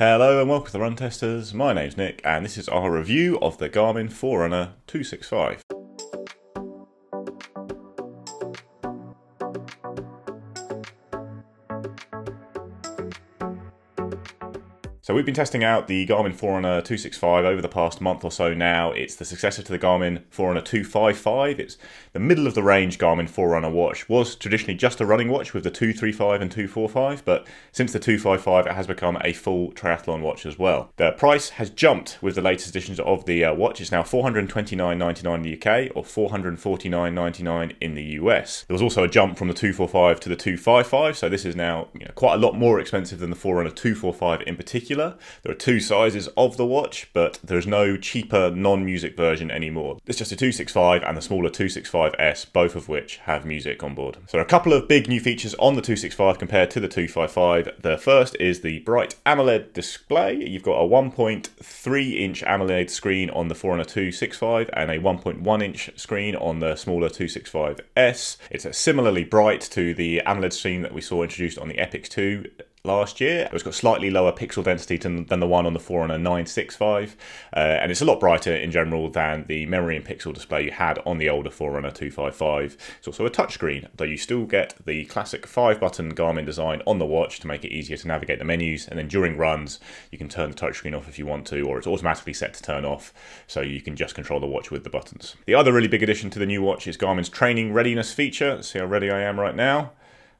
Hello and welcome to the Run Testers. My name's Nick and this is our review of the Garmin Forerunner 265. So we've been testing out the Garmin Forerunner 265 over the past month or so now. It's the successor to the Garmin Forerunner 255. It's the middle of the range Garmin Forerunner watch. Was traditionally just a running watch with the 235 and 245, but since the 255 it has become a full triathlon watch as well. The price has jumped with the latest editions of the watch. It's now $429.99 in the UK or $449.99 in the US. There was also a jump from the 245 to the 255, so this is now quite a lot more expensive than the Forerunner 245 in particular. There are two sizes of the watch, but there is no cheaper non-music version anymore. It's just a 265 and the smaller 265S, both of which have music on board. So there are a couple of big new features on the 265 compared to the 255. The first is the bright AMOLED display. You've got a 1.3 inch AMOLED screen on the Forerunner 265 and a 1.1 inch screen on the smaller 265S. It's similarly bright to the AMOLED screen that we saw introduced on the Epix 2 last year. It's got slightly lower pixel density than the one on the Forerunner 965, and it's a lot brighter in general than the memory and pixel display you had on the older Forerunner 255. It's also a touchscreen, though you still get the classic 5-button Garmin design on the watch to make it easier to navigate the menus, and then during runs you can turn the touchscreen off if you want to, or it's automatically set to turn off, so you can just control the watch with the buttons. The other really big addition to the new watch is Garmin's training readiness feature. Let's see how ready I am right now.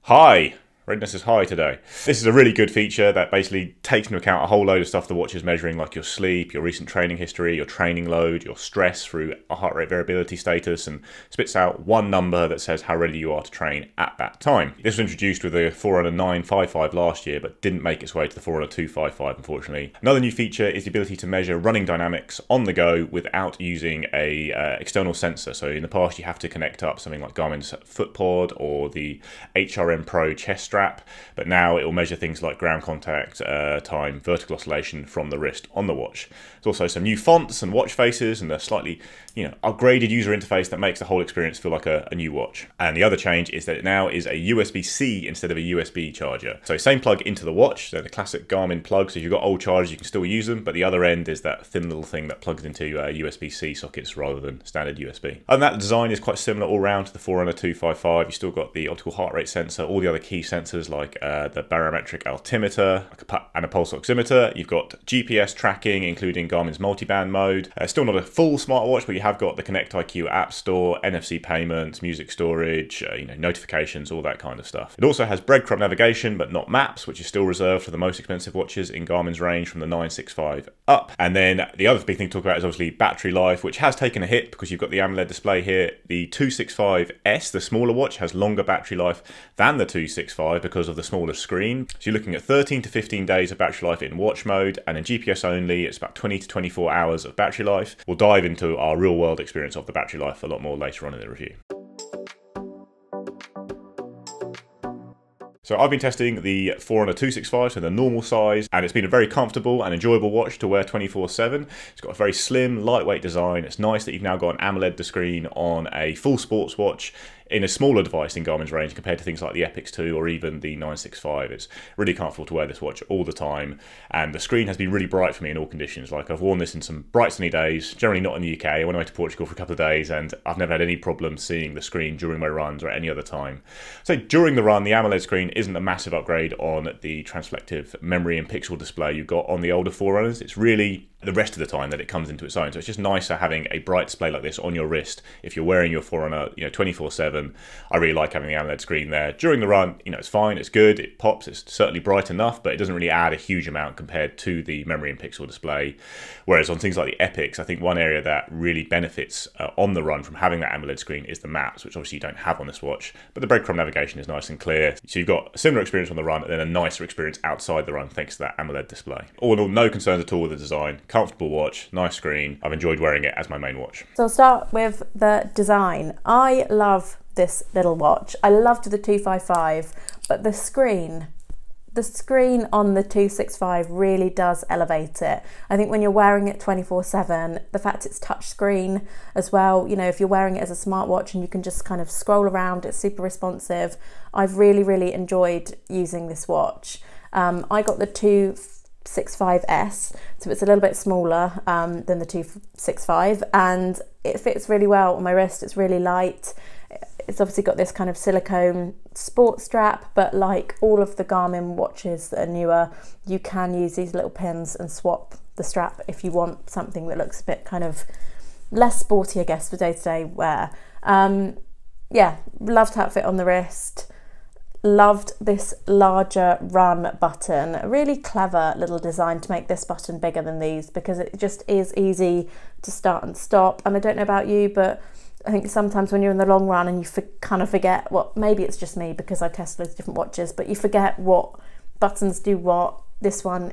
Hi! Readiness is high today. This is a really good feature that basically takes into account a whole load of stuff the watch is measuring, like your sleep, your recent training history, your training load, your stress through a heart rate variability status, and spits out one number that says how ready you are to train at that time. This was introduced with the Forerunner 955 last year, but didn't make its way to the Forerunner 255, unfortunately. Another new feature is the ability to measure running dynamics on the go without using a external sensor. So in the past, you have to connect up something like Garmin's FootPod or the HRM Pro chest strap. But now it will measure things like ground contact, time, vertical oscillation from the wrist on the watch. There's also some new fonts and watch faces and a slightly upgraded user interface that makes the whole experience feel like a new watch. And the other change is that it now is a USB-C instead of a USB charger. So same plug into the watch, they're the classic Garmin plugs. So if you've got old chargers you can still use them, but the other end is that thin little thing that plugs into USB-C sockets rather than standard USB. And that design is quite similar all round to the Forerunner 255. You've still got the optical heart rate sensor, all the other key sensors like the barometric altimeter and a pulse oximeter. You've got GPS tracking, including Garmin's multiband mode. Still not a full smartwatch, but you have got the Connect IQ app store, NFC payments, music storage, notifications, all that kind of stuff. It also has breadcrumb navigation, but not maps, which is still reserved for the most expensive watches in Garmin's range from the 965 up. And then the other big thing to talk about is obviously battery life, which has taken a hit because you've got the AMOLED display here. The 265S, the smaller watch, has longer battery life than the 265. Because of the smaller screen. So you're looking at 13 to 15 days of battery life in watch mode, and in GPS only, it's about 20 to 24 hours of battery life. We'll dive into our real world experience of the battery life a lot more later on in the review. So I've been testing the Forerunner 265, so the normal size, and it's been a very comfortable and enjoyable watch to wear 24/7. It's got a very slim, lightweight design. It's nice that you've now got an AMOLED screen on a full sports watch in a smaller device in Garmin's range compared to things like the Epix 2 or even the 965. It's really comfortable to wear this watch all the time, and the screen has been really bright for me in all conditions. Like, I've worn this in some bright sunny days, generally not in the UK. I went away to Portugal for a couple of days and I've never had any problem seeing the screen during my runs or at any other time. So during the run, the AMOLED screen isn't a massive upgrade on the transflective memory and pixel display you got on the older Forerunners. It's really the rest of the time that it comes into its own. So it's just nicer having a bright display like this on your wrist if you're wearing your Forerunner 24/7. I really like having the AMOLED screen there. During the run, it's fine, it's good, it pops, it's certainly bright enough, but it doesn't really add a huge amount compared to the memory and pixel display. Whereas on things like the Epix, I think one area that really benefits on the run from having that AMOLED screen is the maps, which obviously you don't have on this watch, but the breadcrumb navigation is nice and clear. So you've got a similar experience on the run and then a nicer experience outside the run thanks to that AMOLED display. All in all, no concerns at all with the design. Comfortable watch, nice screen. I've enjoyed wearing it as my main watch. So I'll start with the design. I love this little watch. I loved the 255, but the screen on the 265 really does elevate it. I think when you're wearing it 24/7, the fact it's touchscreen as well, if you're wearing it as a smartwatch and you can just kind of scroll around, it's super responsive. I've really enjoyed using this watch. I got the 255 265S, so it's a little bit smaller than the 265, and it fits really well on my wrist. It's really light. It's obviously got this kind of silicone sports strap, but like all of the Garmin watches that are newer, you can use these little pins and swap the strap if you want something that looks a bit kind of less sporty, I guess, for day-to-day wear. Yeah, loved how it fit on the wrist. Loved this larger run button. A really clever little design to make this button bigger than these, because it just is easy to start and stop. And I don't know about you, but I think sometimes when you're in the long run and you kind of forget what, maybe it's just me because I've tested loads of different watches, but you forget what buttons do what. This one,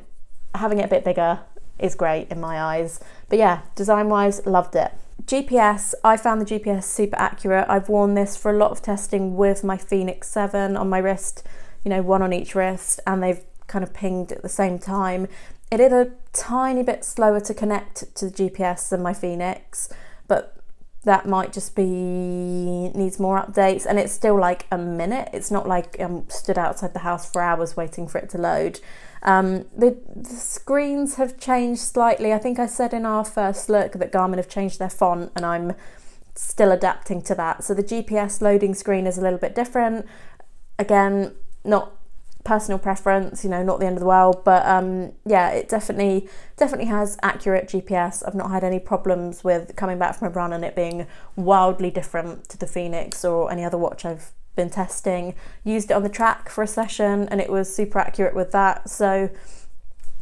having it a bit bigger, is great in my eyes. But yeah, design wise, loved it. GPS, I found the GPS super accurate. I've worn this for a lot of testing with my Fenix 7 on my wrist, you know, one on each wrist, and they've kind of pinged at the same time. It is a tiny bit slower to connect to the GPS than my Fenix, but that might just be, needs more updates, and it's still like a minute. It's not like I'm stood outside the house for hours waiting for it to load. The screens have changed slightly. I think I said in our first look that Garmin have changed their font, and I'm still adapting to that. So the GPS loading screen is a little bit different. Again, not personal preference, you know, not the end of the world, but yeah, it definitely has accurate GPS. I've not had any problems with coming back from a run and it being wildly different to the Fenix or any other watch I've been testing. Used it on the track for a session and it was super accurate with that. So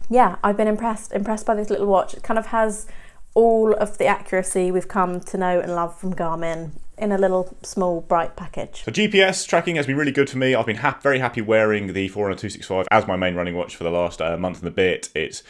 yeah, I've been impressed by this little watch. It kind of has all of the accuracy we've come to know and love from Garmin in a little small bright package. So GPS tracking has been really good for me. I've been very happy wearing the Forerunner 265 as my main running watch for the last month and a bit. It's,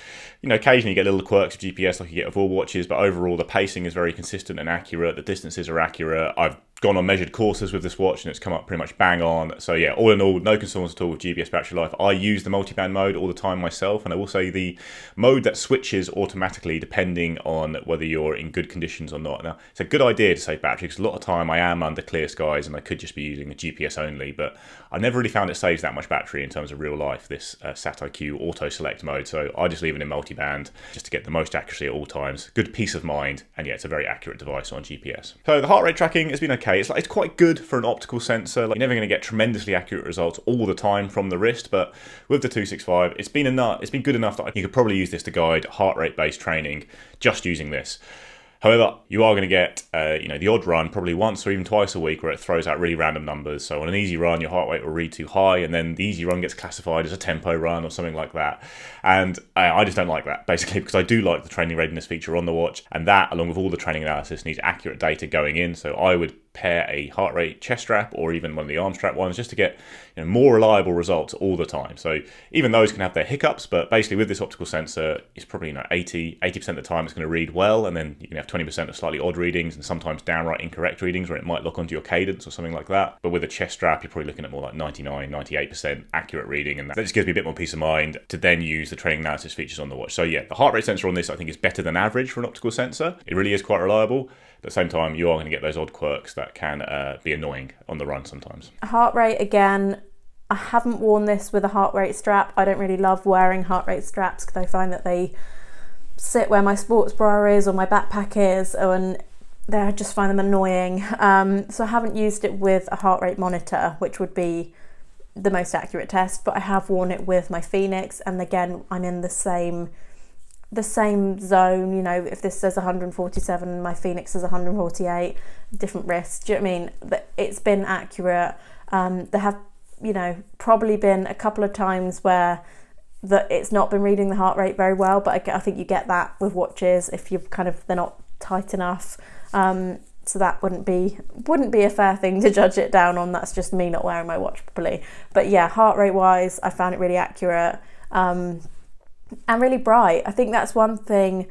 you know, occasionally you get little quirks of GPS like you get of all watches, but overall the pacing is very consistent and accurate. The distances are accurate. I've gone on measured courses with this watch and it's come up pretty much bang on. So yeah, all in all, no concerns at all with GPS battery life. I use the multiband mode all the time myself, and I will say the mode that switches automatically depending on whether you're in good conditions or not. Now, it's a good idea to save battery because a lot of time I am under clear skies and I could just be using the GPS only, but I never really found it saves that much battery in terms of real life, this Sat IQ auto select mode. So I just leave it in multiband just to get the most accuracy at all times. Good peace of mind, and yeah, it's a very accurate device on GPS. So the heart rate tracking has been okay. It's quite good for an optical sensor. Like, you're never going to get tremendously accurate results all the time from the wrist, but with the 265, it's been good enough that you could probably use this to guide heart rate based training just using this. However, you are going to get you know, the odd run probably once or even twice a week where it throws out really random numbers. So on an easy run, your heart rate will read too high, and then the easy run gets classified as a tempo run or something like that. And I just don't like that, basically, because I do like the training readiness feature on the watch, and that, along with all the training analysis, needs accurate data going in. So I would pair a heart rate chest strap or even one of the arm strap ones just to get, you know, more reliable results all the time. So even those can have their hiccups, but basically with this optical sensor, it's probably, you know, 80% of the time it's going to read well, and then you can have 20% of slightly odd readings and sometimes downright incorrect readings where it might lock onto your cadence or something like that. But with a chest strap, you're probably looking at more like 99, 98% accurate reading, and that just gives me a bit more peace of mind to then use the training analysis features on the watch. So yeah, the heart rate sensor on this I think is better than average for an optical sensor. It really is quite reliable. At the same time, you are going to get those odd quirks that can be annoying on the run sometimes. Heart rate, again, I haven't worn this with a heart rate strap. I don't really love wearing heart rate straps because I find that they sit where my sports bra is or my backpack is, and I just find them annoying. So I haven't used it with a heart rate monitor, which would be the most accurate test, but I have worn it with my Fenix, and again, I'm in the same zone. You know, if this says 147, my Fenix is 148, different wrist. Do you know what I mean? That it's been accurate. There have, you know, probably been a couple of times where that it's not been reading the heart rate very well, but I think you get that with watches if you're kind of, they're not tight enough. So that wouldn't be a fair thing to judge it down on. That's just me not wearing my watch properly. But yeah, heart rate wise, I found it really accurate. And really bright. I think that's one thing,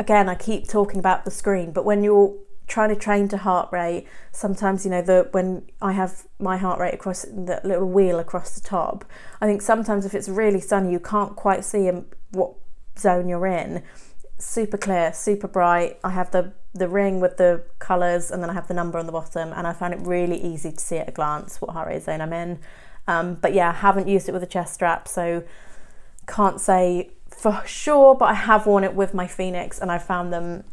again, I keep talking about the screen, but when you're trying to train to heart rate, sometimes, you know, when I have my heart rate across the little wheel across the top, I think sometimes if it's really sunny, you can't quite see what zone you're in. Super clear, super bright. I have the ring with the colours, and then I have the number on the bottom, and I found it really easy to see at a glance what heart rate zone I'm in. But yeah, I haven't used it with a chest strap, so can't say for sure, but I have worn it with my Fenix and I found them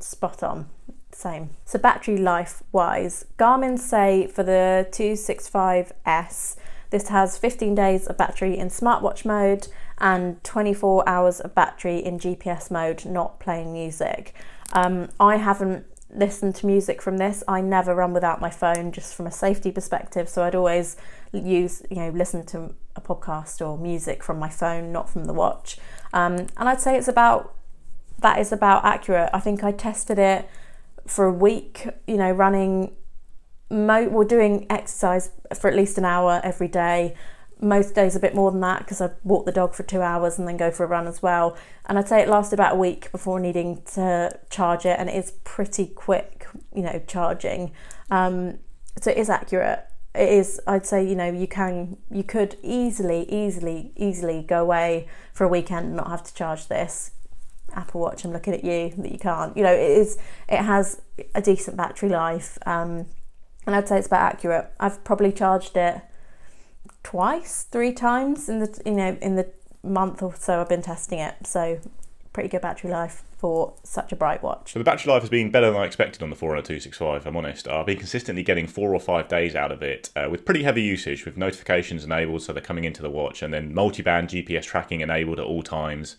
spot on. Same. So battery life wise, Garmin say for the 265S, this has 15 days of battery in smartwatch mode and 24 hours of battery in GPS mode, not playing music. I haven't listened to music from this. I never run without my phone just from a safety perspective. So I'd always use, listen to a podcast or music from my phone, not from the watch. And I'd say that is about accurate. I think I tested it for a week, running, doing exercise for at least an hour every day. Most days a bit more than that because I walk the dog for 2 hours and then go for a run as well. And I'd say it lasted about a week before needing to charge it, and it is pretty quick, charging. So it is accurate. It is, I'd say, you could easily go away for a weekend and not have to charge this. Apple Watch, I'm looking at you, that you can't. It has a decent battery life, and I'd say it's about accurate. I've probably charged it twice, 3 times in the month or so I've been testing it. So pretty good battery life for such a bright watch. So the battery life has been better than I expected on the Forerunner 265, if I'm honest. I've been consistently getting 4 or 5 days out of it with pretty heavy usage, with notifications enabled so they're coming into the watch, and then multi-band GPS tracking enabled at all times,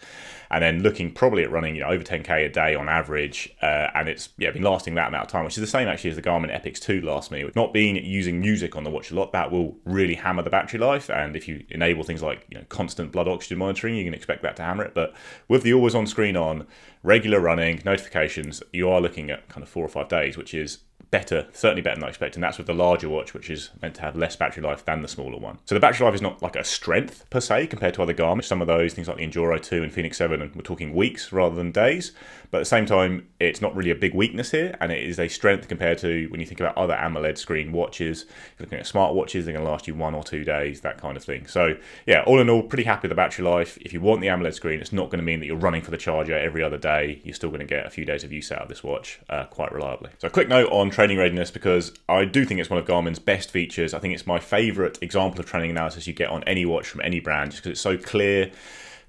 and then looking probably at running over 10k a day on average, and it's been lasting that amount of time, which is the same actually as the Garmin Epix 2 last me. Not been using music on the watch a lot, that will really hammer the battery life, and if you enable things like constant blood oxygen monitoring, you can expect that to hammer it. But with the always on screen on, regular running, notifications, you are looking at kind of 4 or 5 days, which is better, certainly better than I expected. And that's with the larger watch, which is meant to have less battery life than the smaller one. So the battery life is not like a strength per se compared to other Garmin. Some of those things like the Enduro 2 and Fenix 7, and we're talking weeks rather than days. But at the same time, it's not really a big weakness here, and it is a strength compared to when you think about other AMOLED screen watches. If you're looking at smart watches, they're going to last you 1 or 2 days, that kind of thing. So yeah, all in all, pretty happy with the battery life. If you want the AMOLED screen, it's not going to mean that you're running for the charger every other day. You're still going to get a few days of use out of this watch quite reliably. So a quick note on training readiness, because I do think it's one of Garmin's best features. I think it's my favorite example of training analysis you get on any watch from any brand, just because it's so clear,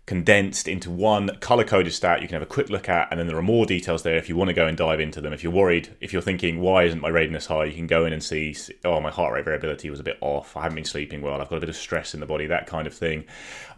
condensed into one color-coded stat you can have a quick look at, and then there are more details there if you want to go and dive into them. If you're worried, if you're thinking, why isn't my readiness high? You can go in and see, oh, my heart rate variability was a bit off, I haven't been sleeping well, I've got a bit of stress in the body, that kind of thing.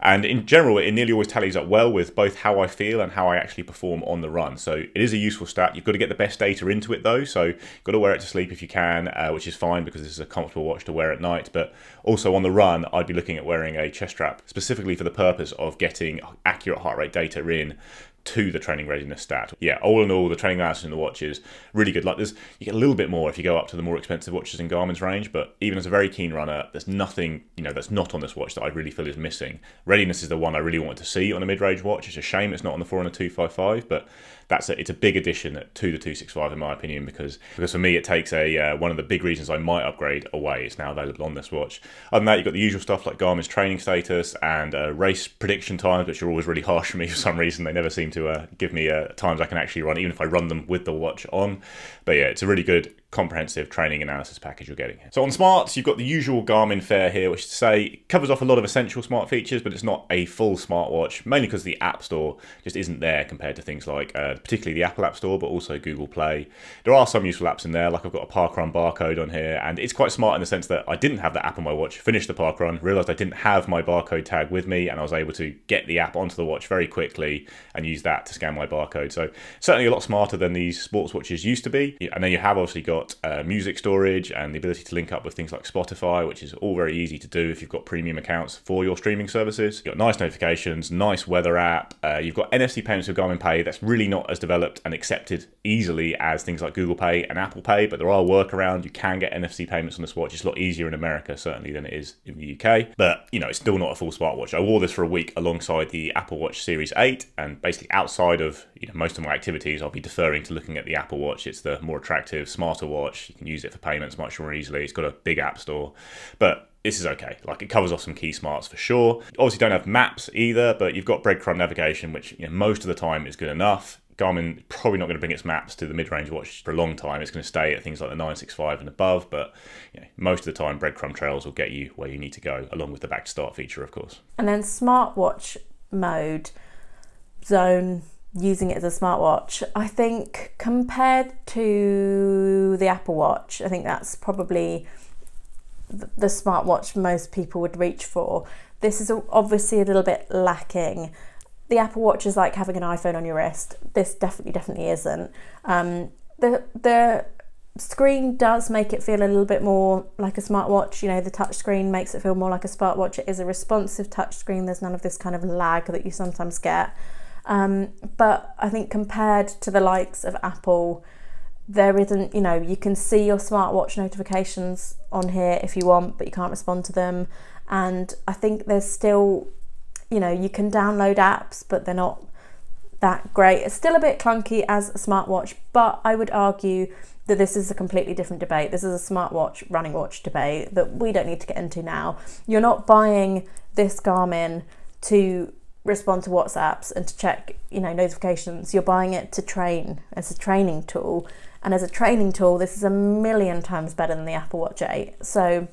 And in general, it nearly always tallies up well with both how I feel and how I actually perform on the run. So it is a useful stat. You've got to get the best data into it though, so you've got to wear it to sleep if you can, which is fine because this is a comfortable watch to wear at night. But also on the run, I'd be looking at wearing a chest strap specifically for the purpose of getting accurate heart rate data in to the training readiness stat. Yeah, all in all, the training analysis in the watch is really good. Like there's, you get a little bit more if you go up to the more expensive watches in Garmin's range, but even as a very keen runner, there's nothing, that's not on this watch that I really feel is missing. Readiness is the one I really wanted to see on a mid-range watch. It's a shame it's not on the Forerunner 255, but it's a big addition to the 265 in my opinion, because for me it takes one of the big reasons I might upgrade away. It's now available on this watch. Other than that, you've got the usual stuff like Garmin's training status and race prediction times, which are always really harsh for me for some reason. They never seem to give me times I can actually run, even if I run them with the watch on. But yeah, it's a really good comprehensive training analysis package you're getting here. So on smarts, you've got the usual Garmin fare here, which to say covers off a lot of essential smart features, but it's not a full smartwatch, mainly because the App Store just isn't there compared to things like particularly the Apple App Store, but also Google Play. There are some useful apps in there, like I've got a parkrun barcode on here, and it's quite smart in the sense that I didn't have that app on my watch, finished the parkrun, realized I didn't have my barcode tag with me, and I was able to get the app onto the watch very quickly and use that to scan my barcode. So certainly a lot smarter than these sports watches used to be. And then you have obviously got music storage and the ability to link up with things like Spotify, which is all very easy to do if you've got premium accounts for your streaming services. You've got nice notifications, nice weather app, you've got NFC payments with Garmin Pay. That's really not as developed and accepted easily as things like Google Pay and Apple Pay, but there are workarounds. You can get NFC payments on this watch. It's a lot easier in America certainly than it is in the UK, but it's still not a full smartwatch. I wore this for a week alongside the Apple Watch Series 8, and basically outside of most of my activities, I'll be deferring to looking at the Apple Watch. It's the more attractive, smarter watch. You can use it for payments much more easily. It's got a big app store, but this is okay. Like, it covers off some key smarts for sure. Obviously don't have maps either, but you've got breadcrumb navigation, which most of the time is good enough. Garmin probably not going to bring its maps to the mid-range watch for a long time. It's going to stay at things like the 965 and above, but most of the time breadcrumb trails will get you where you need to go, along with the back to start feature, of course. And then smartwatch mode. zone using it as a smartwatch. I think compared to the Apple Watch, I think that's probably the smartwatch most people would reach for. This is obviously a little bit lacking. The Apple Watch is like having an iPhone on your wrist. This definitely isn't. The screen does make it feel a little bit more like a smartwatch. You know, the touch screen makes it feel more like a smartwatch. It is a responsive touch screen. There's none of this kind of lag that you sometimes get. But I think compared to the likes of Apple, there isn't, you know, you can see your smartwatch notifications on here if you want, but you can't respond to them. And I think there's still, you know, you can download apps, but they're not that great. It's still a bit clunky as a smartwatch, but I would argue that this is a completely different debate. This is a smartwatch, running watch debate that we don't need to get into now. You're not buying this Garmin to respond to WhatsApps and to check, you know, notifications. You're buying it to train, as a training tool. And as a training tool, this is a million times better than the Apple Watch 8. So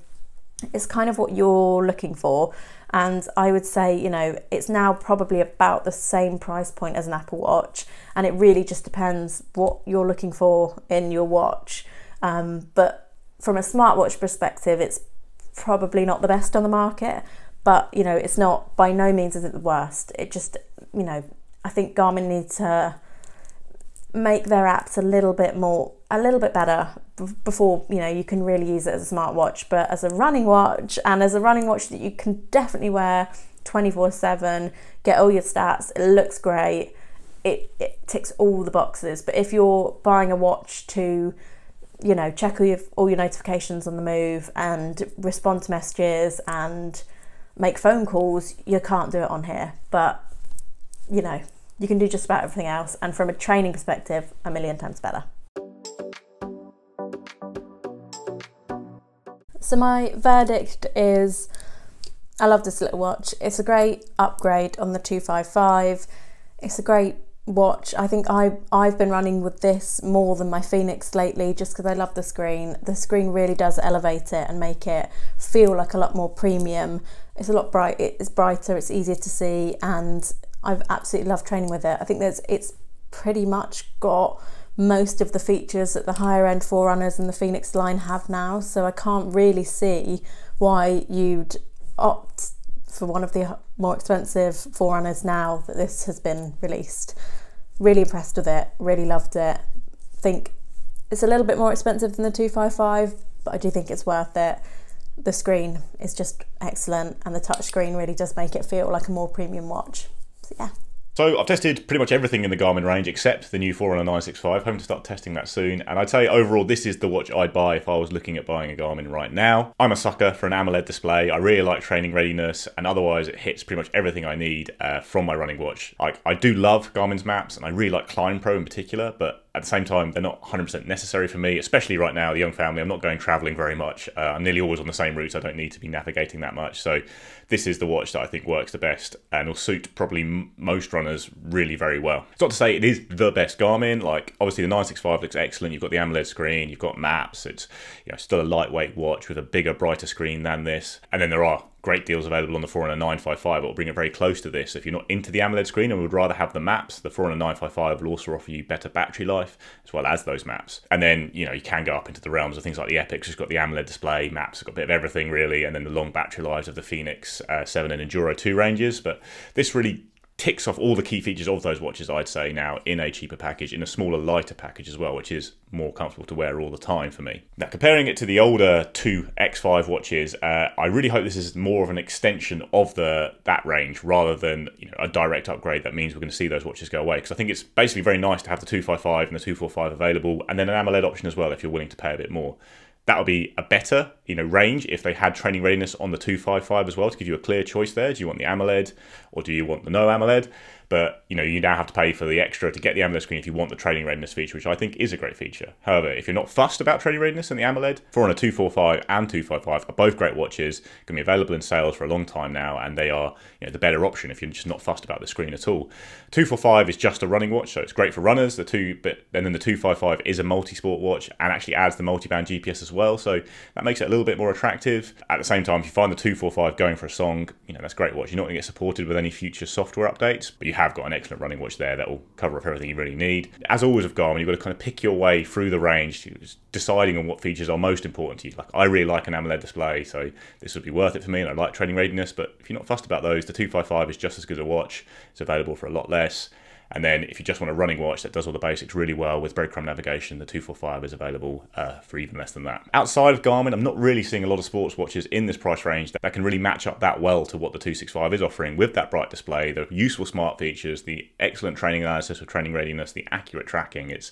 it's kind of what you're looking for. And I would say, you know, it's now probably about the same price point as an Apple Watch. And it really just depends what you're looking for in your watch. But from a smartwatch perspective, it's probably not the best on the market. But, you know, it's not, by no means is it the worst. It just, you know, I think Garmin need to make their apps a little bit better before, you know, you can really use it as a smartwatch. But as a running watch, and as a running watch that you can definitely wear 24/7, get all your stats, it looks great, it ticks all the boxes. But if you're buying a watch to, you know, check all your notifications on the move and respond to messages and make phone calls, you can't do it on here. But, you know, you can do just about everything else. And from a training perspective, a million times better. So my verdict is, I love this little watch. It's a great upgrade on the 255. It's a great watch. I think I've been running with this more than my Fenix lately, just because I love the screen. The screen really does elevate it and make it feel like a lot more premium. It's a lot bright. It's brighter, it's easier to see, and I've absolutely loved training with it. I think it's pretty much got most of the features that the higher end Forerunners and the Fenix line have now, so I can't really see why you'd opt for one of the more expensive Forerunners now that this has been released. Really impressed with it, really loved it. I think it's a little bit more expensive than the 255, but I do think it's worth it. The screen is just excellent, and the touchscreen really does make it feel like a more premium watch. So yeah. So I've tested pretty much everything in the Garmin range except the new Forerunner 965, hoping to start testing that soon. And I'd say overall, this is the watch I'd buy if I was looking at buying a Garmin right now. I'm a sucker for an AMOLED display. I really like training readiness, and otherwise it hits pretty much everything I need from my running watch. I do love Garmin's maps, and I really like Climb Pro in particular, but at the same time, they're not 100% necessary for me, especially right now, the young family. I'm not going traveling very much. I'm nearly always on the same route. I don't need to be navigating that much. So this is the watch that I think works the best and will suit probably most runners really very well. It's not to say it is the best Garmin. Like, obviously the 965 looks excellent. You've got the AMOLED screen, you've got maps. It's, you know, still a lightweight watch with a bigger, brighter screen than this. And then there are great deals available on the Forerunner 955. It will bring it very close to this. If you're not into the AMOLED screen and would rather have the maps, the Forerunner 955 will also offer you better battery life as well as those maps. And then, you know, you can go up into the realms of things like the Epix, who's got the AMOLED display, maps, got a bit of everything really, and then the long battery lives of the Fenix 7 and Enduro 2 ranges. But this really ticks off all the key features of those watches, I'd say, now in a cheaper package, in a smaller, lighter package as well, which is more comfortable to wear all the time for me. Now, comparing it to the older 2X5 watches, I really hope this is more of an extension of that range rather than, you know, a direct upgrade that means we're going to see those watches go away, because I think it's basically very nice to have the 255 and the 245 available, and then an AMOLED option as well if you're willing to pay a bit more. That would be a better, you know, range if they had training readiness on the 255 as well, to give you a clear choice there. Do you want the AMOLED or do you want the no AMOLED? But, you know, you now have to pay for the extra to get the AMOLED screen if you want the training readiness feature, which I think is a great feature. However, if you're not fussed about training readiness and the AMOLED, Forerunner 245 and 255 are both great watches, can be available in sales for a long time now, and they are, you know, the better option if you're just not fussed about the screen at all. 245 is just a running watch, so it's great for runners. But then the 255 is a multi-sport watch and actually adds the multi-band GPS as well, so that makes it a little bit more attractive. At the same time, if you find the 245 going for a song, you know, that's a great watch. You're not going to get supported with any future software updates, but you have got an excellent running watch there that will cover up everything you really need. As always with Garmin, you've got to kind of pick your way through the range, deciding on what features are most important to you. Like, I really like an AMOLED display, so this would be worth it for me, and I like training readiness, but if you're not fussed about those, the 255 is just as good a watch. It's available for a lot less. And then if you just want a running watch that does all the basics really well with breadcrumb navigation, the 245 is available for even less than that. Outside of Garmin, I'm not really seeing a lot of sports watches in this price range that can really match up that well to what the 265 is offering, with that bright display, the useful smart features, the excellent training analysis of training readiness, the accurate tracking. It's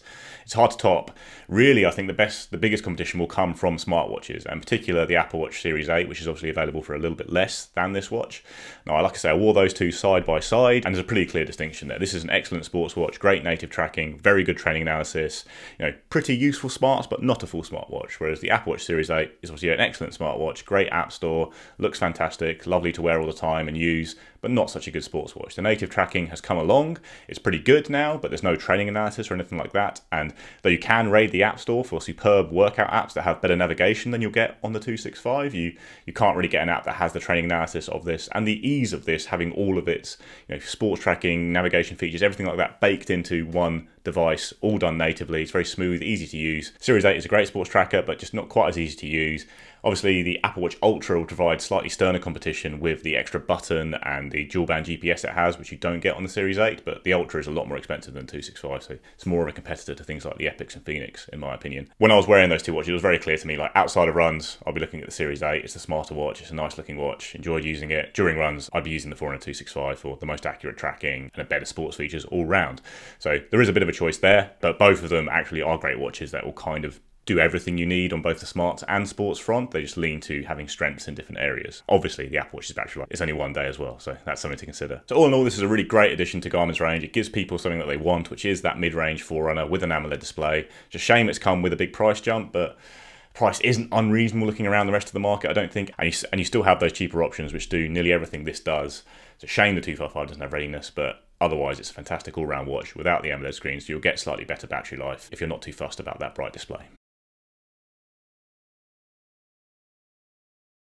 hard to top. Really, I think the biggest competition will come from smartwatches, and in particular the Apple Watch Series 8, which is obviously available for a little bit less than this watch. Now, like I say, I wore those two side by side, and there's a pretty clear distinction there. This is an excellent sports watch, great native tracking, very good training analysis, pretty useful smarts, but not a full smartwatch. Whereas the Apple Watch Series 8 is obviously an excellent smartwatch, great app store, looks fantastic, lovely to wear all the time and use, but not such a good sports watch. The native tracking has come along, it's pretty good now, but there's no training analysis or anything like that. And though you can raid the app store for superb workout apps that have better navigation than you'll get on the 265, you can't really get an app that has the training analysis of this and the ease of this, having all of its sports tracking, navigation features, everything like that baked into one device, all done natively. It's very smooth, easy to use. Series 8 is a great sports tracker, but just not quite as easy to use. Obviously, the Apple Watch Ultra will provide slightly sterner competition with the extra button and the dual-band GPS it has, which you don't get on the Series 8, but the Ultra is a lot more expensive than 265, so it's more of a competitor to things like the Epix and Fenix, in my opinion. When I was wearing those two watches, it was very clear to me, like, outside of runs, I'll be looking at the Series 8. It's a smarter watch, it's a nice-looking watch, enjoyed using it. During runs, I'd be using the Forerunner 265 for the most accurate tracking and a better sports features all round. So there is a bit of a choice there, but both of them actually are great watches that will kind of do everything you need on both the smarts and sports front. They just lean to having strengths in different areas. Obviously, the Apple Watch's battery life is only one day as well, so that's something to consider. So all in all, this is a really great addition to Garmin's range. It gives people something that they want, which is that mid-range Forerunner with an AMOLED display. It's a shame it's come with a big price jump, but price isn't unreasonable looking around the rest of the market, I don't think. And you still have those cheaper options, which do nearly everything this does. It's a shame the 255 doesn't have readiness, but otherwise, it's a fantastic all-round watch without the AMOLED screens, so you'll get slightly better battery life if you're not too fussed about that bright display.